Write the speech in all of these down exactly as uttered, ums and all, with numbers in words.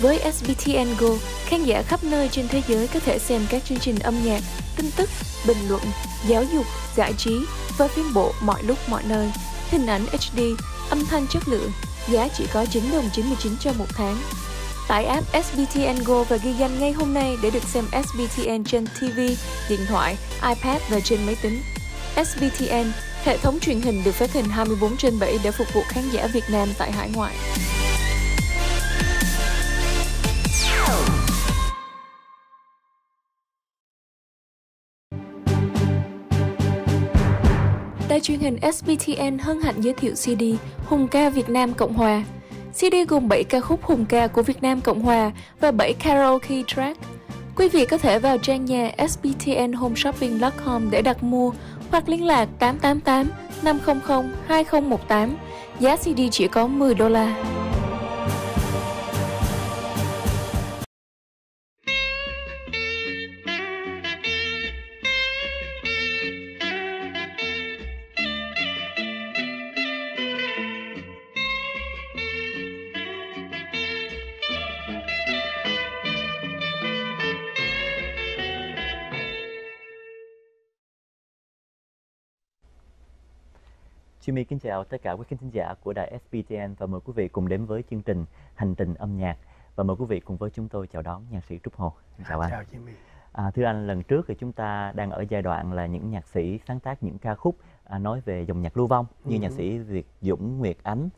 Với ét bê tê en Go, khán giả khắp nơi trên thế giới có thể xem các chương trình âm nhạc, tin tức, bình luận, giáo dục, giải trí và phim bộ mọi lúc mọi nơi. Hình ảnh hát đê, âm thanh chất lượng, giá chỉ có chín đồng chín mươi chín cho một tháng. Tải app ét bê tê en Go và ghi danh ngay hôm nay để được xem ét bê tê en trên ti vi, điện thoại, iPad và trên máy tính. ét bê tê en, hệ thống truyền hình được phát hình hai mươi bốn trên bảy để phục vụ khán giả Việt Nam tại hải ngoại. Đài truyền hình ét bê tê en hân hạnh giới thiệu xê đê Hùng ca Việt Nam Cộng Hòa. xê đê gồm bảy ca khúc Hùng ca của Việt Nam Cộng Hòa và bảy karaoke track. Quý vị có thể vào trang nhà s b t n home shopping dot com để đặt mua hoặc liên lạc tám tám tám năm không không hai không một tám. Giá xê đê chỉ có mười đô la. Jimmy kính chào tất cả quý khán giả của đài ét bê tê en và mời quý vị cùng đến với chương trình Hành trình âm nhạc. Và mời quý vị cùng với chúng tôi chào đón nhạc sĩ Trúc Hồ. Chào anh. Chào Jimmy. À, thưa anh, lần trước thì chúng ta đang ở giai đoạn là những nhạc sĩ sáng tác những ca khúc à, nói về dòng nhạc lưu vong như ừ. nhạc sĩ Việt Dũng, Nguyệt Ánh.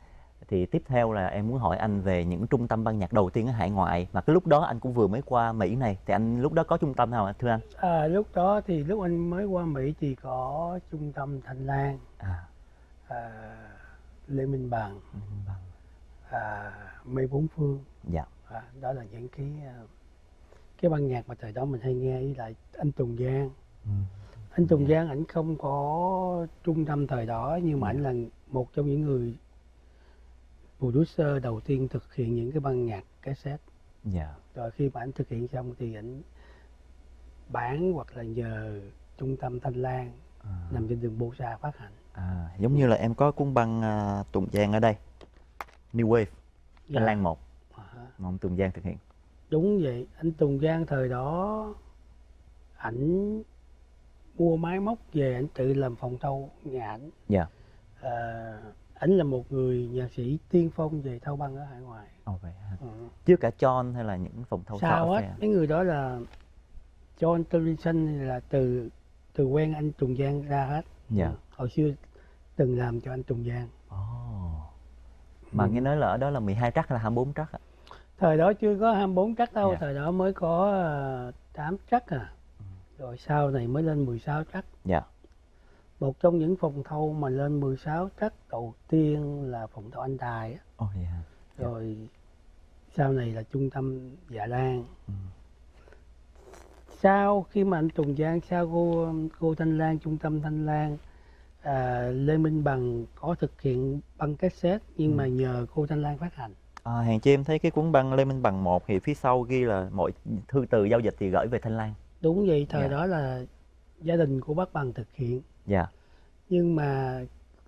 Thì tiếp theo là em muốn hỏi anh về những trung tâm ban nhạc đầu tiên ở hải ngoại. Mà cái lúc đó anh cũng vừa mới qua Mỹ này. Thì anh lúc đó có trung tâm nào thưa anh? À, lúc đó thì lúc anh mới qua Mỹ thì có trung tâm Thành Lan. À. À, Lê Minh Bằng, Minh Bằng. À, Mê Bốn Phương, dạ. à, đó là những cái cái ban nhạc mà thời đó mình hay nghe. Với lại anh Tùng Giang, ừ. anh Tùng Giang ảnh không có trung tâm thời đó nhưng mà ảnh là một trong những người producer đầu tiên thực hiện những cái ban nhạc cassette. Dạ. Rồi khi mà ảnh thực hiện xong thì ảnh bán hoặc là nhờ trung tâm Thanh Lan à. nằm trên đường Bô Sa phát hành. À, giống như là em có cuốn băng uh, Tùng Giang ở đây, New Wave, dạ. Anh Lan một, à. mà ông Tùng Giang thực hiện. Đúng vậy, anh Tùng Giang thời đó, ảnh mua máy móc về, ảnh tự làm phòng thâu nhà ảnh. Dạ. À, ảnh là một người nhạc sĩ tiên phong về thâu băng ở hải ngoại. Ồ vậy hả? Ừ. Chứ cả John hay là những phòng thâu sao hết, à? Mấy người đó là John Trinson là từ từ quen anh Tùng Giang ra hết. Dạ. Hồi xưa từng làm cho anh Tùng Giang. Oh. Mà ừ. nghe nói là ở đó là mười hai trắc hay là hai mươi bốn trắc ạ? À? Thời đó chưa có hai mươi bốn trắc đâu, yeah. thời đó mới có tám trắc à. Ừ. Rồi sau này mới lên mười sáu trắc. Dạ. Yeah. Một trong những phòng thâu mà lên mười sáu trắc đầu tiên là phòng thâu Anh Tài. Oh, yeah. Yeah. Rồi sau này là trung tâm Dạ Lan. Ừ. Sau khi mà anh Tùng Giang, sau cô cô Thanh Lan, trung tâm Thanh Lan, à, Lê Minh Bằng có thực hiện băng cassette nhưng ừ. mà nhờ cô Thanh Lan phát hành. À, hàng chi em thấy cái cuốn băng Lê Minh Bằng một thì phía sau ghi là mọi thư từ giao dịch thì gửi về Thanh Lan. Đúng vậy, thời yeah. đó là gia đình của bác Bằng thực hiện. Dạ. Yeah. Nhưng mà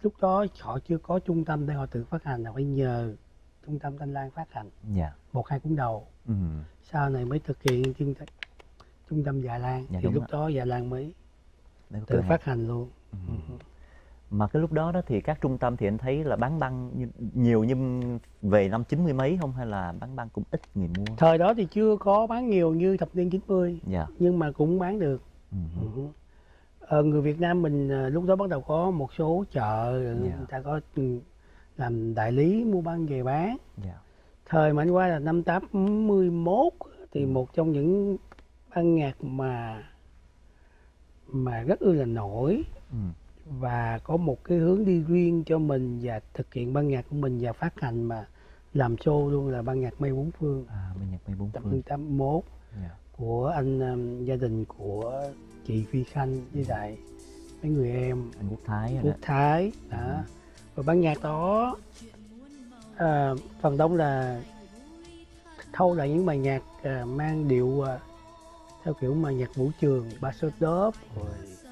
lúc đó họ chưa có trung tâm để họ tự phát hành, họ phải nhờ trung tâm Thanh Lan phát hành. Dạ. Yeah. Một hai cuốn đầu. Ừ. Sau này mới thực hiện chương trình trung tâm Dạ Lan, dạ, thì lúc đó, đó Dạ Lan mới tự hàng. phát hành luôn. Ừ. Ừ. Mà cái lúc đó đó thì các trung tâm thì anh thấy là bán băng nhiều nhưng về năm chín mươi mấy không, hay là bán băng cũng ít người mua? Thời đó thì chưa có bán nhiều như thập niên chín mươi, dạ. nhưng mà cũng bán được. Ừ. Ừ. Ờ, người Việt Nam mình lúc đó bắt đầu có một số chợ, dạ. người ta có làm đại lý mua băng về bán. Dạ. Thời mà anh qua là năm tám mươi mốt thì ừ. một trong những ban nhạc mà mà rất ư là nổi ừ. và có một cái hướng đi riêng cho mình và thực hiện ban nhạc của mình và phát hành mà làm show luôn là ban nhạc Mây Bốn Phương. À, ban nhạc Mây Bốn Phương tám mươi mốt yeah. của anh um, gia đình của chị Phi Khanh với lại mấy người em anh Quốc Thái, Quốc Thái đó. Đó. Ừ. Rồi ban nhạc đó uh, phần đông là thâu lại những bài nhạc uh, mang điệu uh, theo kiểu mà nhạc vũ trường, bassot dub,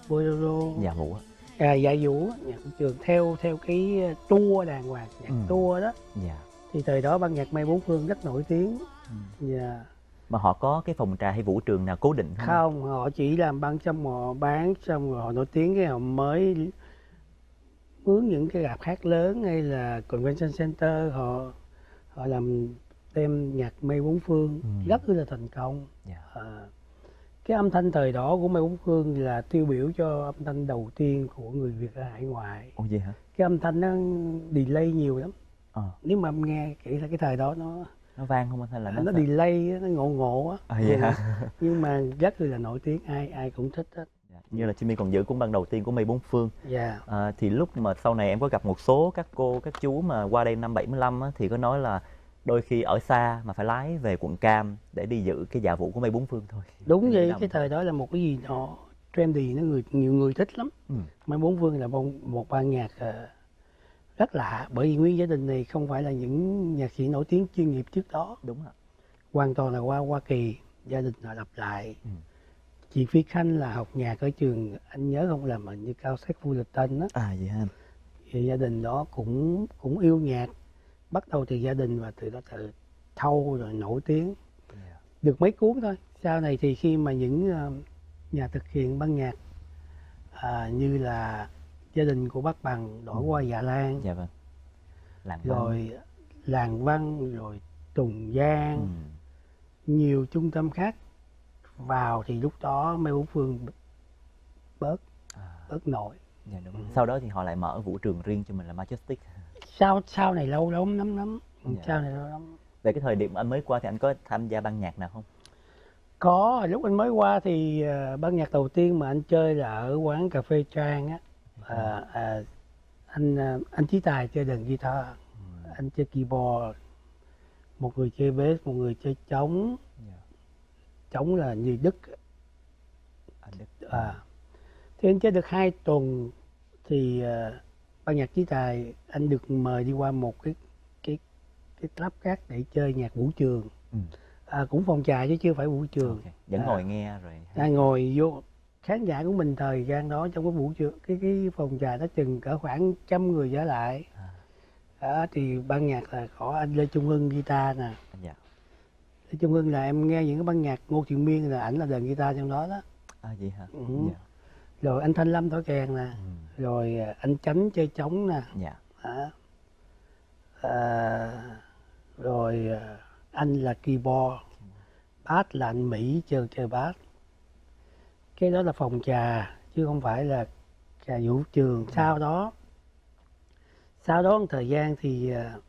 bolero, dạ vũ, à dạ vũ, nhạc vũ trường theo theo cái tua đàng hoàng, nhạc ừ. tua đó, dạ. Thì thời đó ban nhạc Mê Bốn Phương rất nổi tiếng. Ừ. Và mà họ có cái phòng trà hay vũ trường nào cố định không? Không, họ chỉ làm ban xong họ bán xong rồi họ nổi tiếng cái họ mới mướn những cái rạp hát lớn hay là convention center, họ họ làm đem nhạc Mê Bốn Phương. Ừ. Rất là thành công. Yeah. À, cái âm thanh thời đó của Mê Bốn Phương là tiêu biểu cho âm thanh đầu tiên của người Việt ở hải ngoại. Ồ, vậy hả? Cái âm thanh nó delay nhiều lắm. À. Nếu mà em nghe kỹ là cái thời đó nó nó vang không hay là nó, nó delay, nó ngộ ngộ á. À, vậy hả? Nhưng mà rất là nổi tiếng, ai ai cũng thích hết. Như là Jimmy còn giữ cuốn băng đầu tiên của Mê Bốn Phương. Yeah. À, thì lúc mà sau này em có gặp một số các cô các chú mà qua đây năm bảy mươi lăm á, thì có nói là đôi khi ở xa mà phải lái về quận Cam để đi dự cái dạ vụ của Mê Bốn Phương thôi. Đúng vậy, cái thời đó là một cái gì đó trendy, nó người nhiều người thích lắm. Ừ. Mê Bốn Phương là một ban nhạc rất lạ, bởi vì nguyên gia đình này không phải là những nhạc sĩ nổi tiếng chuyên nghiệp trước đó. Đúng ạ. Hoàn toàn là qua Hoa Kỳ, gia đình họ lập lại. Ừ. Chị Phi Khanh là học nhạc ở trường, anh nhớ không, làm hình như Cao Sát Fullerton á. À vậy hả? Thì gia đình đó cũng cũng yêu nhạc, bắt đầu từ gia đình và từ đó từ thâu rồi nổi tiếng. Yeah. Được mấy cuốn thôi. Sau này thì khi mà những nhà thực hiện ban nhạc à, như là gia đình của bác Bằng đổi qua Dạ Lan. Dạ vâng. Làng rồi Văn. Làng Văn rồi Tùng Giang. Ừ. Nhiều trung tâm khác vào thì lúc đó Mê Bốn Phương bớt à. bớt nổi. Dạ, đúng. Ừ. Sau đó thì họ lại mở vũ trường riêng cho mình là Majestic. Sau sau này lâu lắm lắm lắm. Dạ. Sau này lâu lắm. Về cái thời điểm anh mới qua thì anh có tham gia ban nhạc nào không? Có, lúc anh mới qua thì uh, ban nhạc đầu tiên mà anh chơi là ở quán cà phê Trang á. À, à, anh anh Chí Tài chơi đàn guitar, ừ. anh chơi keyboard, một người chơi bass, một người chơi trống. Yeah. Trống là như Đức. À, Đức. À. Thì anh chơi được hai tuần thì uh, ban nhạc Chí Tài anh được mời đi qua một cái cái cái club khác để chơi nhạc vũ trường. Ừ. À, cũng phòng trà chứ chưa phải vũ trường. Okay. Vẫn à, ngồi nghe rồi. À, ngồi vô. Khán giả của mình thời gian đó trong cái buổi trưa, cái cái phòng trà nó chừng cỡ khoảng trăm người trở lại. À. Đó, thì ban nhạc là có anh Lê Trung Hưng guitar nè. Dạ. Lê Trung Hưng là em nghe những cái ban nhạc Ngô Thiệu Miên là ảnh là đàn guitar trong đó đó. À vậy hả? Ừ. Dạ. Rồi anh Thanh Lâm thổi kèn nè. Ừ. Rồi anh Chánh chơi trống nè. Dạ. Đó. À, rồi anh là keyboard, bass là anh Mỹ chơi chơi bass. Cái đó là phòng trà chứ không phải là trà vũ trường. Ừ. Sau đó sau đó một thời gian thì uh,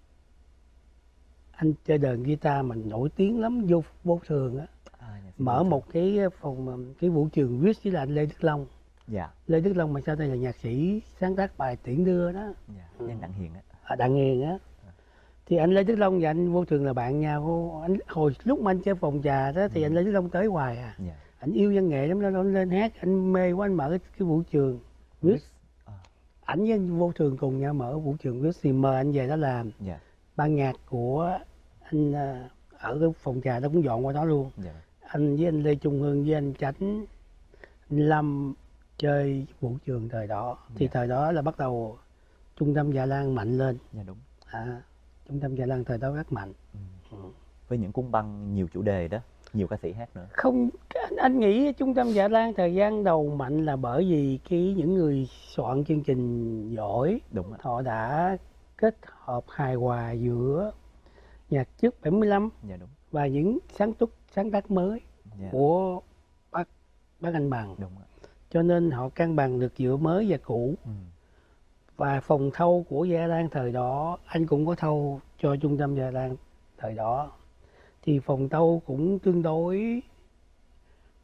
anh chơi đàn guitar mình nổi tiếng lắm, vô vô thường á. À, mở một cái phòng cái vũ trường Ritz với là anh Lê Đức Long. Dạ. Lê Đức Long mà sau đây là nhạc sĩ sáng tác bài Tiễn Đưa đó. Dạ. Ừ. Anh Đặng Hiền á. À, Đặng Hiền á. À. Thì anh Lê Đức Long và anh Vô Thường là bạn nhau. Anh hồi lúc mà anh chơi phòng trà đó thì ừ. anh Lê Đức Long tới hoài à. Dạ. Anh yêu văn nghệ lắm, nó lên hát, anh mê quá, anh mở cái vũ trường Ritz. À. Ảnh với anh Vô Thường cùng nhau mở vũ trường Ritz thì mời anh về đó làm. Yeah. Ban nhạc của anh ở cái phòng trà nó cũng dọn qua đó luôn. Yeah. Anh với anh Lê Trung Hưng với anh Chánh, anh Lâm chơi vũ trường thời đó. Thì yeah. thời đó là bắt đầu trung tâm Dạ Lan mạnh lên. Yeah, đúng. À, trung tâm Dạ Lan thời đó rất mạnh. Ừ. Ừ. Với những cuốn băng nhiều chủ đề đó, nhiều ca sĩ hát nữa. Không, anh, anh nghĩ trung tâm Dạ Lan thời gian đầu mạnh là bởi vì cái những người soạn chương trình giỏi. Đúng. Họ đã kết hợp hài hòa giữa nhạc trước bảy mươi lăm. Dạ, đúng. Và những sáng tác sáng tác mới. Dạ. Của bác bác Anh Bằng. Đúng. Cho nên họ cân bằng được giữa mới và cũ. Ừ. Và phòng thâu của Dạ Lan thời đó, anh cũng có thâu cho trung tâm Dạ Lan thời đó. Thì phòng tâu cũng tương đối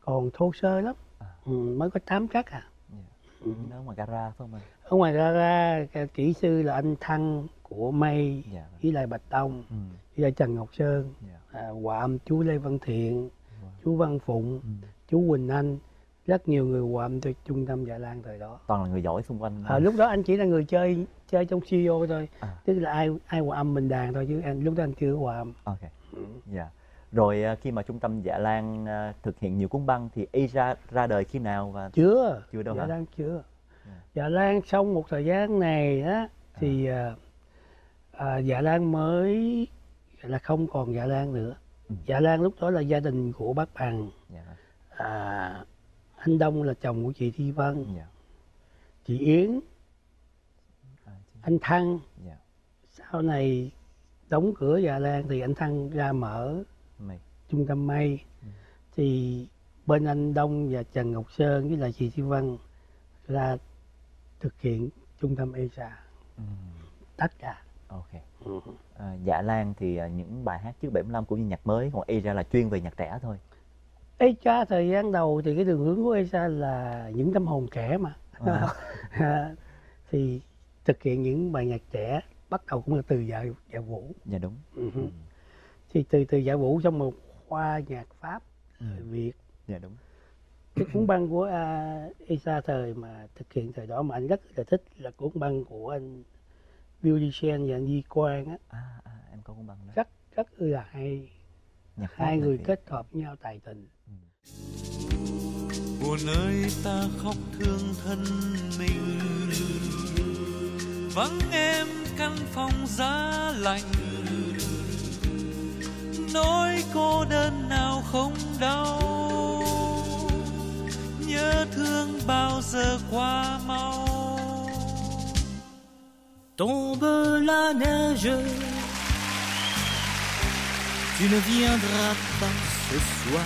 còn thô sơ lắm. À. Ừ, mới có tám trắc à. Yeah. Ừ. Ở ngoài gara phải không anh? Ở ngoài gara kỹ sư là anh Thăng của Mây. Yeah. Với lại Bạch Tông. Ừ. Với lại Trần Ngọc Sơn. Yeah. À, hòa âm chú Lê Văn Thiện. Wow. Chú Văn Phụng. Ừ. Chú Quỳnh Anh. Rất nhiều người hòa âm cho trung tâm Dạ Lan thời đó. Toàn là người giỏi xung quanh. À, lúc đó anh chỉ là người chơi chơi trong studio thôi. À. Tức là ai ai hòa âm mình đàn thôi chứ anh lúc đó anh chưa hòa âm. Okay. Dạ. Rồi khi mà trung tâm Dạ Lan thực hiện nhiều cuốn băng thì Asia ra đời khi nào? Và chưa chưa đâu Dạ hả? Lan chưa. Yeah. Dạ Lan xong một thời gian này á thì à. uh, Dạ Lan mới là không còn Dạ Lan nữa. Ừ. Dạ Lan lúc đó là gia đình của bác Bằng, yeah. à, anh Đông là chồng của chị Thi Vân, yeah. chị Yến, anh Thăng. Yeah. Sau này đóng cửa Dạ Lan thì anh Thăng ra mở Mày. trung tâm may, ừ. thì bên anh Đông và Trần Ngọc Sơn với lại chị Thi Vân là thực hiện trung tâm Asia, ừ. tất cả. Ok. Ừ. À, Dạ Lan thì những bài hát trước bảy mươi lăm cũng như nhạc mới, còn Asia là chuyên về nhạc trẻ thôi. Asia thời gian đầu thì cái đường hướng của Asia là những tâm hồn trẻ mà, à. thì thực hiện những bài nhạc trẻ bắt đầu cũng là từ dạ, dạ vũ. Dạ đúng. Ừ. Ừ. Thì từ từ dạ vũ xong một khoa nhạc Pháp, ừ. Việt. Dạ đúng. Cái cuốn băng của uh, Asia thời mà thực hiện thời đó mà anh rất là thích là cuốn băng của anh Musician và anh Di Quang á. À, à, em có cuốn băng đó. Rất rất là hay. Nhạc hai người kết hợp nhau tài tình. Ừ. Buồn ơi ta khóc thương thân mình, vắng em căn phòng giá lạnh, nỗi cô đơn nào không đau, nhớ thương bao giờ qua mau. Tombe la neige, tu ne viendras pas ce soir.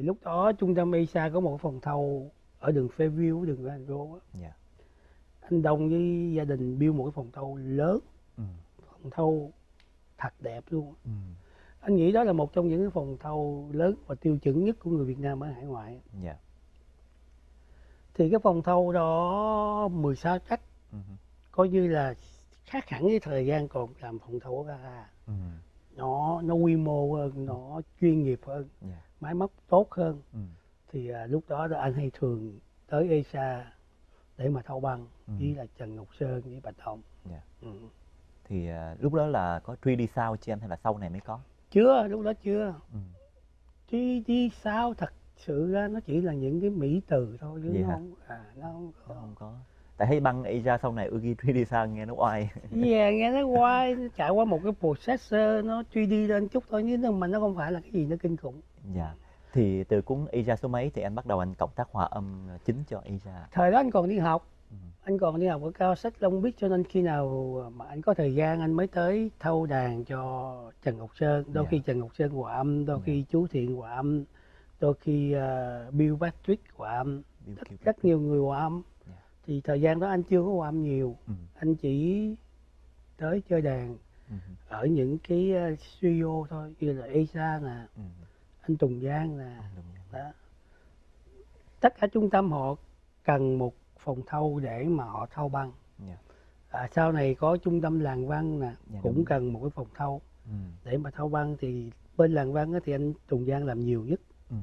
Thì lúc đó trung tâm Asia có một phòng thầu ở đường Fairview, đường Grand Road á. Dạ. Anh Đông với gia đình build một cái phòng thâu lớn, ừ. phòng thâu thật đẹp luôn. Ừ. Anh nghĩ đó là một trong những cái phòng thâu lớn và tiêu chuẩn nhất của người Việt Nam ở hải ngoại. Yeah. Thì cái phòng thâu đó mười sáu cách, ừ. coi như là khác hẳn với thời gian còn làm phòng thâu ở Gara. Ừ. Nó, nó quy mô hơn, nó chuyên nghiệp hơn, yeah. máy móc tốt hơn. Ừ. Thì à, lúc đó anh hay thường tới Asia để mà thâu băng, ừ. với là Trần Ngọc Sơn với Bạch Hồng. Yeah. Ừ. Thì uh, lúc đó là có truy đi sao chứ em, hay là sau này mới có? Chưa, lúc đó chưa. Ừ. Truy đi sao thật sự ra nó chỉ là những cái mỹ từ thôi chứ nó không, à, nó không có. Nó không có. Tại thấy băng Asia sau này ghi truy đi sao nghe nó oai. Yeah, nghe nó oai, nó trải qua một cái processor nó truy đi lên chút thôi nhưng mà nó không phải là cái gì nó kinh khủng. Yeah. Thì từ cuốn Asia số mấy thì anh bắt đầu anh cộng tác hòa âm chính cho Asia? Thời đó anh còn đi học, ừ. anh còn đi học ở cao sách Long Beach, cho nên khi nào mà anh có thời gian anh mới tới thâu đàn cho Trần Ngọc Sơn. Đôi yeah. khi Trần Ngọc Sơn hòa âm, đôi yeah. khi chú Thiện hòa âm, đôi khi uh, Bill Patrick hòa âm, Bill rất, Bill rất nhiều người hòa âm. Yeah. Thì thời gian đó anh chưa có hòa âm nhiều, ừ. anh chỉ tới chơi đàn ừ. ở những cái studio thôi, như là Asia nè. Ừ. Anh Tùng Giang là đó. Tất cả trung tâm họ cần một phòng thâu để mà họ thâu băng. Yeah. À, sau này có trung tâm làng văn nè, yeah, cũng cần một cái phòng thâu ừ. để mà thâu băng. Thì bên làng văn thì anh Tùng Giang làm nhiều nhất. Ừ.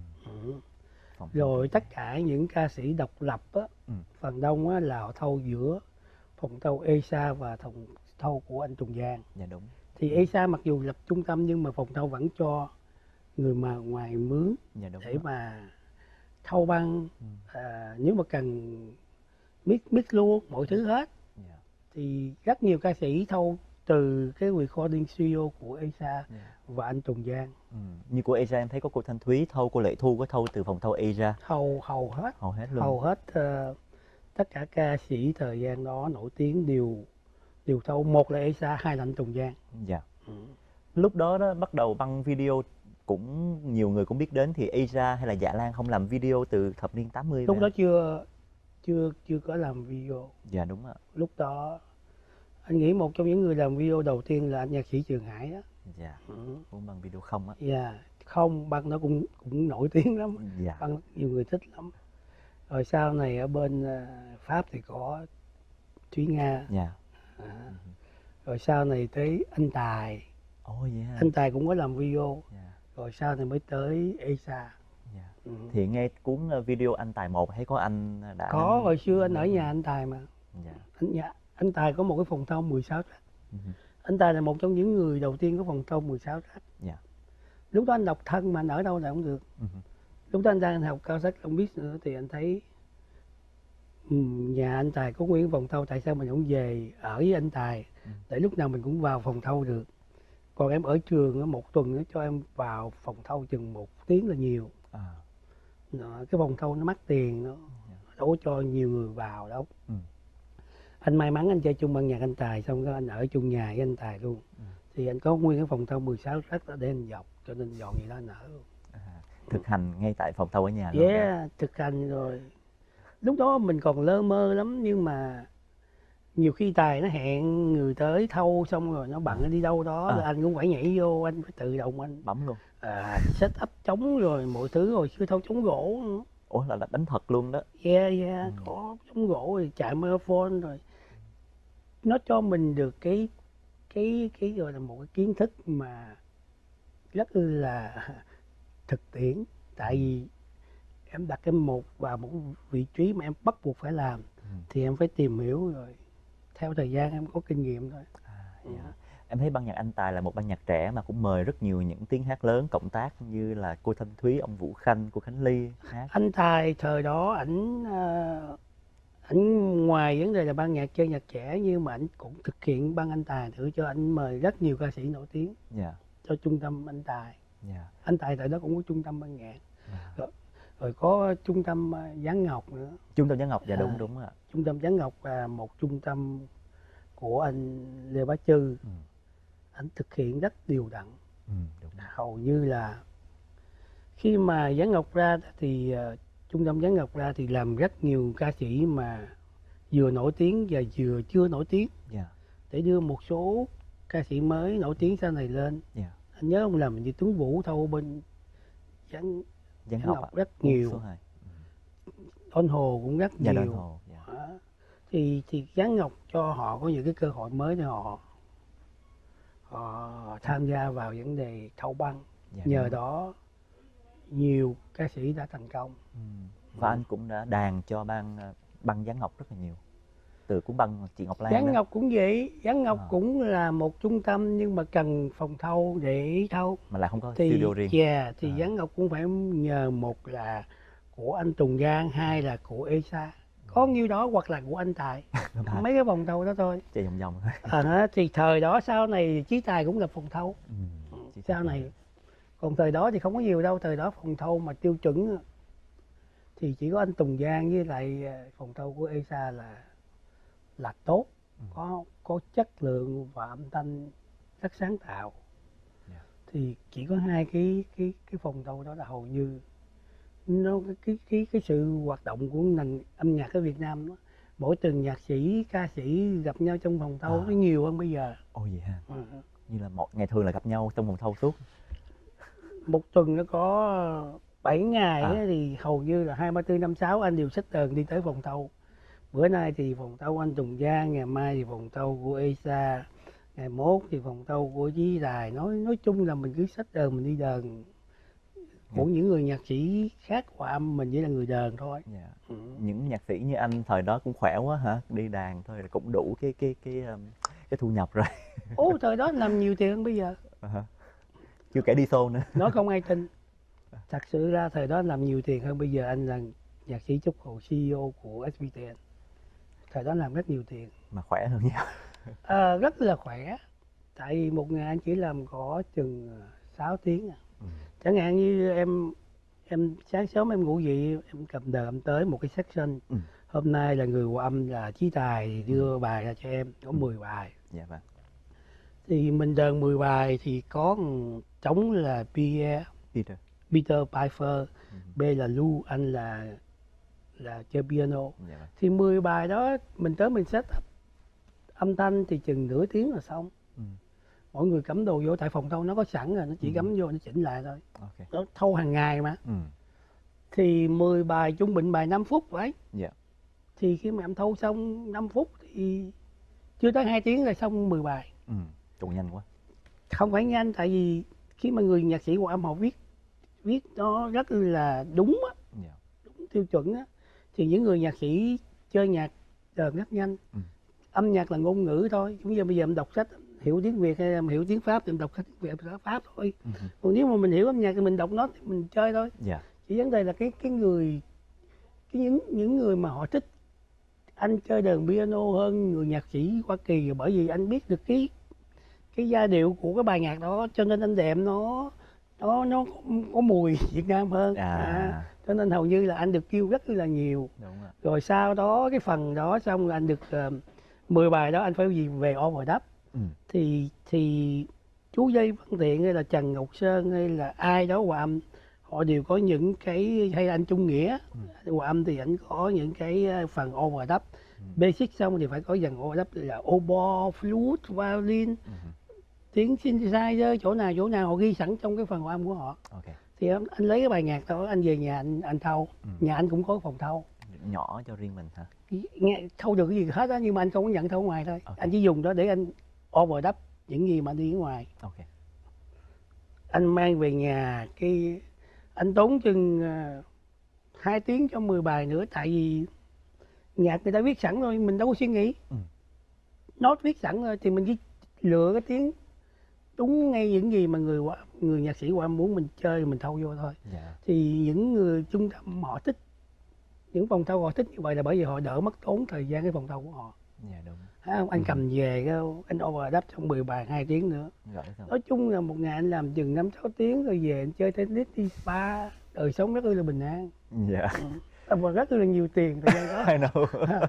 Ừ. Rồi tất cả những ca sĩ độc lập á, ừ. phần đông á, là họ thâu giữa phòng thâu Asia và phòng thâu của anh Tùng Giang. Yeah, đúng. Thì ừ. Asia mặc dù lập trung tâm nhưng mà phòng thâu vẫn cho người mà ngoài mướn, dạ, để rồi. Mà thâu băng, ừ. à, nếu mà cần mix mix luôn mọi thứ hết, dạ. thì rất nhiều ca sĩ thâu từ cái recording studio của Asia dạ. và anh Tùng Giang. Ừ. Như của Asia em thấy có cô Thanh Thúy thâu, cô Lệ Thu có thâu từ phòng thâu Asia. Thâu hầu hết, hầu hết, luôn. Hầu hết uh, tất cả ca sĩ thời gian đó nổi tiếng đều đều thâu, một là Asia, hai là anh Tùng Giang. Dạ. Ừ. Lúc đó, đó bắt đầu băng video cũng nhiều người cũng biết đến, thì Asia hay là Dạ Lan không làm video từ thập niên tám mươi? Lúc đó chưa chưa chưa có làm video. Dạ đúng ạ. Lúc đó anh nghĩ một trong những người làm video đầu tiên là anh nhạc sĩ Trường Hải đó. Dạ. Ừ. Cũng bằng video không á. Dạ. Không, băng nó cũng cũng nổi tiếng lắm. Dạ. Băng nhiều người thích lắm. Rồi sau này ở bên Pháp thì có Thúy Nga. Dạ. À. rồi sau này tới anh Tài. Oh, yeah. Anh Tài cũng có làm video, yeah. Rồi sau này mới tới Asia. Yeah. Ừ. Thì nghe cuốn video Anh Tài một thấy có anh đã... Có, hồi xưa anh ở nhà anh Tài mà. Yeah. Anh, nhà, anh Tài có một cái phòng thông mười sáu trách. Uh-huh. Anh Tài là một trong những người đầu tiên có phòng thông mười sáu trách. Yeah. Lúc đó anh độc thân mà anh ở đâu là cũng được. Uh-huh. Lúc đó anh đang học cao sách không biết nữa thì anh thấy nhà anh Tài có nguyên phòng thâu, tại sao mình không về ở với anh Tài để lúc nào mình cũng vào phòng thâu được. Còn em ở trường một tuần nó cho em vào phòng thâu chừng một tiếng là nhiều. À. Cái phòng thâu nó mắc tiền, nó đổ cho nhiều người vào đâu. Ừ. Anh may mắn anh chơi chung ban nhạc anh Tài, xong anh ở chung nhà với anh Tài luôn. Ừ. Thì anh có nguyên cái phòng thâu mười sáu trách để anh dọc, cho nên dọn gì đó anh ở luôn. À, thực hành ngay tại phòng thâu ở nhà luôn. Yeah, rồi. Thực hành rồi. Lúc đó mình còn lơ mơ lắm, nhưng mà nhiều khi Tài nó hẹn người tới thâu xong rồi nó bận đi đâu đó, à. Là anh cũng phải nhảy vô, anh phải tự động anh bấm luôn, à, set up trống rồi mọi thứ, rồi chưa thâu trống gỗ nữa. Ủa là đánh thật luôn đó? Yeah, yeah, ừ. Có trống gỗ rồi chạy microphone rồi, nó cho mình được cái cái cái gọi là một cái kiến thức mà rất là thực tiễn, tại vì em đặt cái một vào một vị trí mà em bắt buộc phải làm, ừ. Thì em phải tìm hiểu rồi. Theo thời gian em có kinh nghiệm thôi. À, dạ. Ừ. Em thấy ban nhạc Anh Tài là một ban nhạc trẻ mà cũng mời rất nhiều những tiếng hát lớn cộng tác như là cô Thanh Thúy, ông Vũ Khanh, cô Khánh Ly hát. Anh Tài thời đó ảnh ảnh ngoài vấn đề là ban nhạc chơi nhạc trẻ, nhưng mà ảnh cũng thực hiện ban Anh Tài thử cho ảnh mời rất nhiều ca sĩ nổi tiếng. Dạ. Cho trung tâm Anh Tài. Dạ. Anh Tài tại đó cũng có trung tâm ban nhạc. Dạ. Rồi, rồi có trung tâm Giáng Ngọc nữa. Trung tâm Giáng Ngọc, dạ đúng à, đúng ạ. Trung tâm Giáng Ngọc là một trung tâm của anh Lê Bá Trư. Ừ. Anh thực hiện rất điều đặn. Ừ, đúng. Hầu như là khi mà Giáng Ngọc ra thì trung tâm Giáng Ngọc ra thì làm rất nhiều ca sĩ mà vừa nổi tiếng và vừa chưa nổi tiếng. Yeah. Để đưa một số ca sĩ mới nổi tiếng sau này lên. Yeah. Anh nhớ ông làm như Tuấn Vũ thâu bên Giáng Giáng Ngọc, Ngọc rất nhiều, ừ. Đôn Hồ cũng rất dạ, nhiều Hồ, dạ. À, thì thì Giáng Ngọc cho họ có những cái cơ hội mới để họ, họ tham gia vào vấn đề thâu băng, dạ, nhờ đúng. Đó nhiều ca sĩ đã thành công, ừ. Và ừ. Anh cũng đã đàn cho ban băng Giáng Ngọc rất là nhiều, từ cũng băng chị Ngọc Lan. Giáng đó. Ngọc cũng vậy, Giáng Ngọc à. Cũng là một trung tâm nhưng mà cần phòng thâu để thâu. Mà lại không có thì, studio riêng. Yeah, thì à. Giáng Ngọc cũng phải nhờ một là của anh Tùng Giang, hai là của Esa. Có nhiêu đó hoặc là của anh Tài. Mấy cái vòng thâu đó thôi. Chạy vòng vòng thôi. À, thì thời đó sau này Chí Tài cũng là phòng thâu. Ừ, sau này. Còn thời đó thì không có nhiều đâu, thời đó phòng thâu mà tiêu chuẩn thì chỉ có anh Tùng Giang với lại phòng thâu của Esa là là tốt, ừ. có có chất lượng và âm thanh rất sáng tạo, yeah. Thì chỉ có hai cái cái cái phòng thâu đó là hầu như nó cái cái cái sự hoạt động của ngành âm nhạc ở Việt Nam đó. Mỗi từng nhạc sĩ ca sĩ gặp nhau trong phòng thâu nó à. Nhiều hơn bây giờ. Ồ vậy hả? Như là một ngày thường là gặp nhau trong phòng thâu suốt một tuần nó có bảy ngày à. Ấy, thì hầu như là hai ba bốn năm sáu anh đều xách đờn đi tới phòng thâu. Bữa nay thì phòng thâu anh Tùng Giang, ngày mai thì phòng thâu của Esa, ngày mốt thì phòng thâu của Chí Tài. Nói nói chung là mình cứ xách đờn mình đi đờn của những người nhạc sĩ khác của âm, mình chỉ là người đờn thôi. Yeah. Ừ. Những nhạc sĩ như anh thời đó cũng khỏe quá hả? Đi đàn thôi là cũng đủ cái cái cái cái, cái thu nhập rồi. Ủa thời đó làm nhiều tiền hơn bây giờ. Uh-huh. Chưa kể đi show nữa. Nói không ai tin. Thật sự ra thời đó làm nhiều tiền hơn bây giờ. Anh là nhạc sĩ Trúc Hồ, xê e ô của ét bê tê en. Thời đó làm rất nhiều tiền. Mà khỏe hơn nhau. À, rất là khỏe. Tại vì một ngày anh chỉ làm có chừng sáu tiếng. À. Ừ. Chẳng hạn như em em sáng sớm em ngủ dậy, em cầm đờn em tới một cái section. Ừ. Hôm nay là người hòa âm là Chí Tài đưa ừ. bài ra cho em, có ừ. mười bài. Dạ vâng. Thì mình đờn mười bài thì có trống là Pierre, Peter, Peter Piper, ừ. B là Lou, anh là là chơi piano. Dạ. Thì mười bài đó mình tới mình set up âm thanh thì chừng nửa tiếng là xong. Ừ. Mọi người cắm đồ vô tại phòng thâu nó có sẵn rồi, nó chỉ ừ. cắm vô nó chỉnh lại thôi. Okay. Nó thâu hàng ngày mà. Ừ. Thì mười bài trung bình bài năm phút vậy. Dạ. Thì khi mà em thâu xong năm phút thì chưa tới hai tiếng là xong mười bài. Ừ, trộn nhanh quá. Không phải nhanh, tại vì khi mà người nhạc sĩ hoặc âm họ viết viết nó rất là đúng á, yeah. đúng tiêu chuẩn á, thì những người nhạc sĩ chơi nhạc đờn rất nhanh. Ừ. Âm nhạc là ngôn ngữ thôi. Chúng giờ bây giờ em đọc sách hiểu tiếng Việt hay em hiểu tiếng Pháp thì em đọc sách Việt đọc Pháp thôi. Ừ. Còn nếu mà mình hiểu âm nhạc thì mình đọc nó thì mình chơi thôi. Yeah. Chỉ vấn đề là cái cái người cái những những người mà họ thích anh chơi đờn piano hơn người nhạc sĩ Hoa Kỳ, bởi vì anh biết được cái cái giai điệu của cái bài nhạc đó, cho nên anh đệm nó nó nó có mùi Việt Nam hơn. À. À, cho nên hầu như là anh được kêu rất là nhiều. Đúng rồi. Rồi sau đó cái phần đó xong là anh được uh, mười bài đó anh phải gì về ôm hồi đắp. Ừ. Thì thì chú Dây Văn Thiện hay là Trần Ngọc Sơn hay là ai đó hòa âm họ đều có những cái, hay anh Trung Nghĩa hòa âm thì ảnh có những cái phần ôm hồi đắp. Ừ. Basic xong thì phải có dần ôm hồi đắp là oboe, flute, violin. Ừ. Tiếng synthesizer chỗ nào chỗ nào họ ghi sẵn trong cái phần hòa âm của họ. Okay. Thì anh, anh lấy cái bài nhạc đó anh về nhà anh anh thâu. Ừ. Nhà anh cũng có phòng thâu nhỏ cho riêng mình hả? Nghe, thâu được cái gì hết á, nhưng mà anh không có nhận thâu ngoài thôi. Okay. Anh chỉ dùng đó để anh overdub những gì mà anh đi ngoài. Okay. Anh mang về nhà cái anh tốn chừng hai uh, tiếng cho mười bài nữa, tại vì nhạc người ta viết sẵn rồi mình đâu có suy nghĩ. Ừ. Nốt viết sẵn rồi thì mình chỉ lựa cái tiếng đúng ngay những gì mà người người nhạc sĩ qua muốn mình chơi mình thâu vô thôi. Dạ. Thì những người trung tâm họ thích những phòng thâu họ thích như vậy là bởi vì họ đỡ mất tốn thời gian cái phòng thâu của họ. Dạ, đúng. À, anh ừ. cầm về anh overdub trong mười bài hai tiếng nữa. Dạ, nói chung là một ngày anh làm chừng năm sáu tiếng rồi về anh chơi tennis đi spa, đời sống rất là bình an. Dạ. Ừ. Và rất là nhiều tiền thời gian đó. I know. À.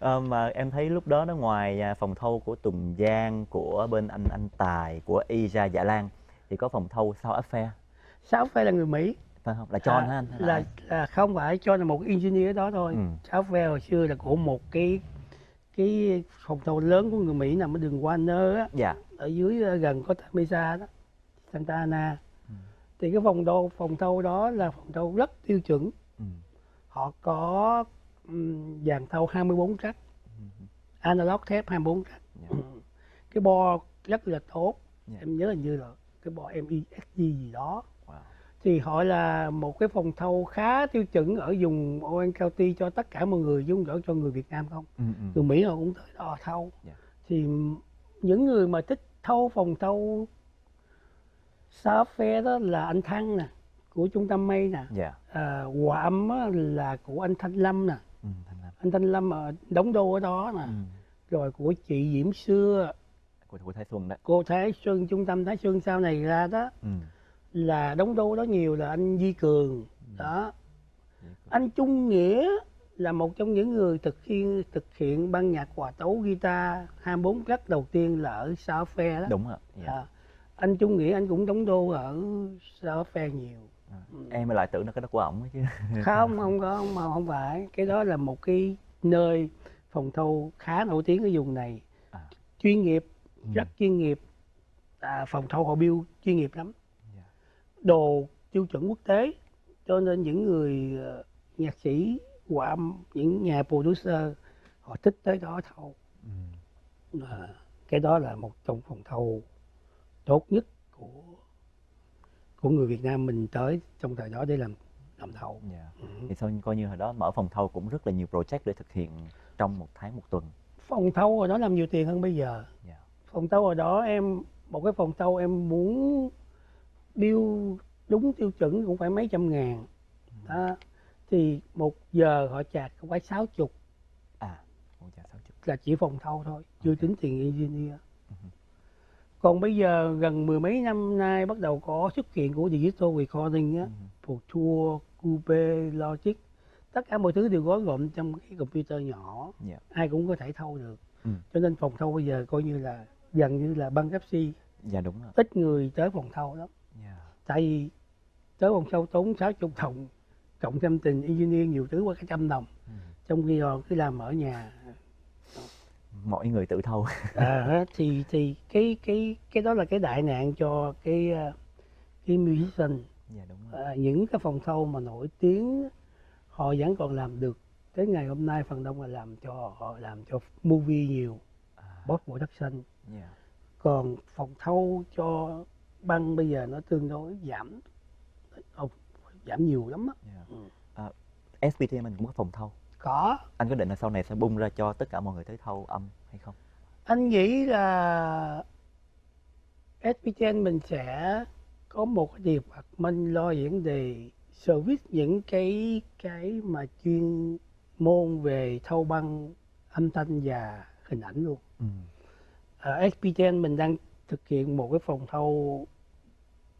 À, mà em thấy lúc đó nó ngoài phòng thâu của Tùng Giang, của bên anh Anh Tài, của Asia, Dạ Lan thì có phòng thâu South Fair. South Fair là người Mỹ. Phải không? Là John à, hả anh? Là, là, là không phải, John là một engineer đó thôi. Ừ. South Fair hồi xưa là của một cái cái phòng thầu lớn của người Mỹ nằm ở đường Warner á, dạ. ở dưới gần có Mesa đó, Santa Ana. Ừ. Thì cái phòng đô phòng thầu đó là phòng thầu rất tiêu chuẩn. Ừ. Họ có um, dàn thầu hai mươi bốn trắc, ừ. analog thép hai mươi bốn trắc, dạ. ừ. cái bo rất là tốt, dạ. em nhớ hình như là cái bo em i ét giê gì đó. Wow. Thì họ là một cái phòng thâu khá tiêu chuẩn ở vùng Orange County cho tất cả mọi người, chứ không rõ cho người Việt Nam không. Ừ, ừ. Người Mỹ họ cũng tới đo thâu. Yeah. Thì những người mà thích thâu phòng thâu South Fair đó là anh Thăng nè, của trung tâm Mây nè. Yeah. À, hòa âm là của anh Thanh Lâm nè. Ừ, Thanh Lâm. Anh Thanh Lâm ở Đống Đô ở đó nè. Ừ. Rồi của chị Diễm Xưa. Của, của Thái Xuân đó. Cô Thái Xuân, trung tâm Thái Xuân sau này ra đó. Ừ. Là Đống Đô đó nhiều là anh Di Cường đó. Ừ. Anh Trung Nghĩa là một trong những người thực hiện thực hiện ban nhạc hòa tấu guitar hai mươi bốn trắc đầu tiên là ở South Fair đó. Đúng rồi. Yeah. À, anh Trung Nghĩa anh cũng Đống Đô ở South Fair nhiều. À, em lại tưởng là cái đó của ổng chứ. Không, không có, không, không phải. Cái đó là một cái nơi phòng thâu khá nổi tiếng ở vùng này. À. Chuyên nghiệp, ừ. rất chuyên nghiệp. À, phòng thâu họ build chuyên nghiệp lắm. Đồ tiêu chuẩn quốc tế, cho nên những người uh, nhạc sĩ hòa âm, những nhà producer họ thích tới đó thâu. Ừ. À, cái đó là một trong phòng thâu tốt nhất của của người Việt Nam mình tới trong thời đó để làm làm thâu. Yeah. Ừ. Thì sao coi như hồi đó mở phòng thâu cũng rất là nhiều project để thực hiện trong một tháng một tuần. Phòng thâu hồi đó làm nhiều tiền hơn bây giờ. Yeah. Phòng thâu hồi đó em một cái phòng thâu em muốn bill đúng tiêu chuẩn cũng phải mấy trăm ngàn đó. Thì một giờ họ chạc cũng phải sáu chục. À, sáu chục là chỉ phòng thâu thôi, chưa okay. tính tiền engineer. Uh-huh. Còn bây giờ gần mười mấy năm nay bắt đầu có xuất hiện của digital recording á, uh-huh. tour, coupe, logic, tất cả mọi thứ đều gói gọn trong cái computer nhỏ. Yeah. Ai cũng có thể thâu được. Uh-huh. Cho nên phòng thâu bây giờ coi như là gần như là băng taxi. Dạ đúng rồi. Ít người tới phòng thâu lắm. Yeah. Tại vì tới phòng sâu tốn sáu mươi đồng, cộng trăm tình engineer nhiều thứ quá cả trăm đồng. Ừ. Trong khi họ cứ làm ở nhà mọi người tự thâu. À, thì thì cái cái cái đó là cái đại nạn cho cái cái musician. Yeah, đúng rồi. À, những cái phòng thâu mà nổi tiếng họ vẫn còn làm được tới ngày hôm nay, phần đông là làm cho họ làm cho movie nhiều, post production. còn phòng thâu cho băng bây giờ nó tương đối giảm, không giảm nhiều lắm á. Yeah. Ừ. À, ét pê tê mình cũng có phòng thâu. Có. Anh có định là sau này sẽ bung ra cho tất cả mọi người tới thâu âm hay không? Anh nghĩ là ét pê tê en mình sẽ có một cái điều hoạt minh lo vấn đề service những cái cái mà chuyên môn về thâu băng âm thanh và hình ảnh luôn. Ừ. Ở ét pê tê en mình đang thực hiện một cái phòng thâu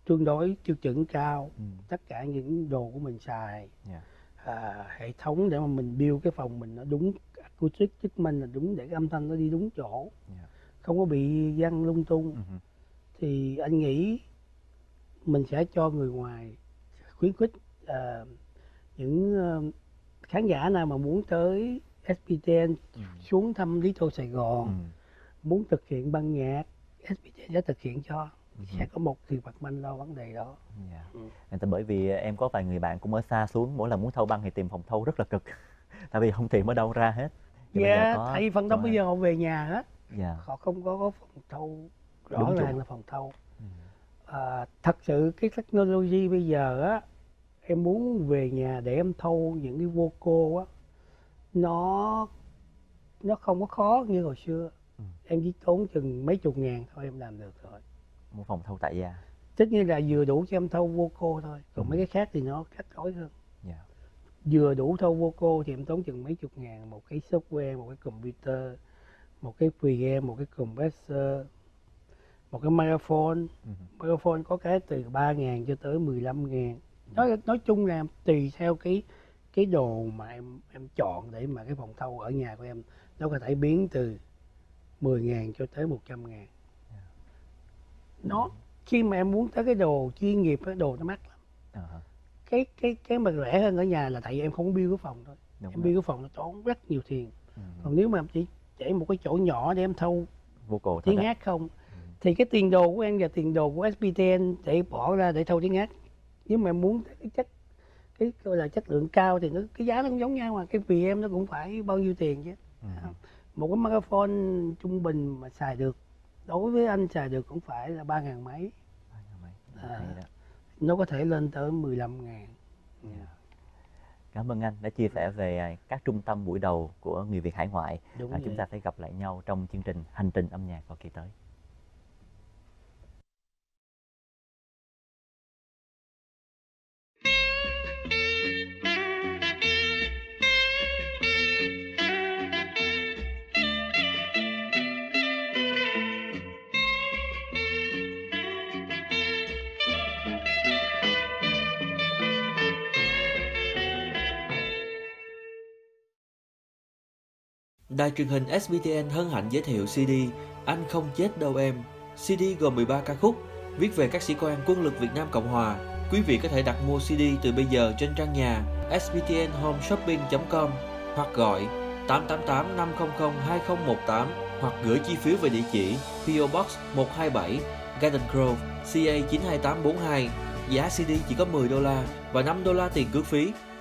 tương đối tiêu chuẩn cao. Ừ. Tất cả những đồ của mình xài, yeah. à, hệ thống để mà mình build cái phòng mình nó đúng acoustic, chức minh là đúng để cái âm thanh nó đi đúng chỗ, yeah. không có bị văng lung tung. Uh-huh. Thì anh nghĩ mình sẽ cho người ngoài khuyến khích uh, những uh, khán giả nào mà muốn tới ét pê tê en xuống thăm Lý Tô Sài Gòn, ừ. muốn thực hiện ban nhạc, ét pê tê en sẽ thực hiện cho, ừ. sẽ có một thì bạc manh lo vấn đề đó. Yeah. Ừ. Tại bởi vì em có vài người bạn cũng ở xa xuống, mỗi lần muốn thâu băng thì tìm phòng thâu rất là cực, tại vì không tìm ở đâu ra hết. Dạ, yeah, có... tại phần đó bây giờ họ về nhà hết, yeah. họ không có, có phòng thâu rõ ràng là phòng thâu. Ừ. À, thật sự cái technology bây giờ á, em muốn về nhà để em thâu những cái vocal á, nó nó không có khó như hồi xưa. Ừ. Em chỉ tốn chừng mấy chục ngàn thôi em làm được rồi. Một phòng thâu tại gia. Tất nhiên là vừa đủ cho em thâu vocal thôi, còn ừ. mấy cái khác thì nó cách rối hơn. Yeah. Vừa đủ thâu vocal thì em tốn chừng mấy chục ngàn, một cái software, một cái computer, một cái pre-amp, một cái compressor, một cái microphone. Ừ. Microphone có cái từ ba ngàn cho tới mười lăm ngàn. Nói, nói chung là tùy theo cái cái đồ mà em em chọn để mà cái phòng thâu ở nhà của em nó có thể biến từ mười ngàn cho tới một trăm ngàn. Nó khi mà em muốn tới cái đồ chuyên nghiệp, cái đồ nó mắc lắm. Uh-huh. Cái cái cái mà rẻ hơn ở nhà là tại vì em không build cái phòng thôi. Đúng em build cái phòng nó tốn rất nhiều tiền. Uh-huh. Còn nếu mà em chỉ để một cái chỗ nhỏ để em thâu tiếng hát không, uh-huh. thì cái tiền đồ của em và tiền đồ của ét pê tê en để bỏ ra để thâu tiếng hát. Nếu mà em muốn cái chất cái gọi là chất lượng cao thì nó cái giá nó cũng giống nhau, mà cái vì em nó cũng phải bao nhiêu tiền chứ. Uh-huh. Một cái microphone trung bình mà xài được, đối với anh xài được cũng phải là ba ngàn mấy, ba ngàn mấy. À, nó có thể lên tới mười lăm ngàn. Yeah. Cảm ơn anh đã chia sẻ về các trung tâm buổi đầu của người Việt hải ngoại. Đúng à, chúng ta sẽ gặp lại nhau trong chương trình Hành trình âm nhạc vào kỳ tới. Đài truyền hình ét bê tê en hân hạnh giới thiệu xê đê Anh Không Chết Đâu Em. xê đê gồm mười ba ca khúc viết về các sĩ quan quân lực Việt Nam Cộng Hòa. Quý vị có thể đặt mua xê đê từ bây giờ trên trang nhà s b t n home shopping chấm com hoặc gọi tám tám tám năm không không hai không một tám hoặc gửi chi phiếu về địa chỉ pê ô Box một hai bảy Garden Grove xê a chín hai tám bốn hai. Giá xê đê chỉ có mười đô la và năm đô la tiền cước phí.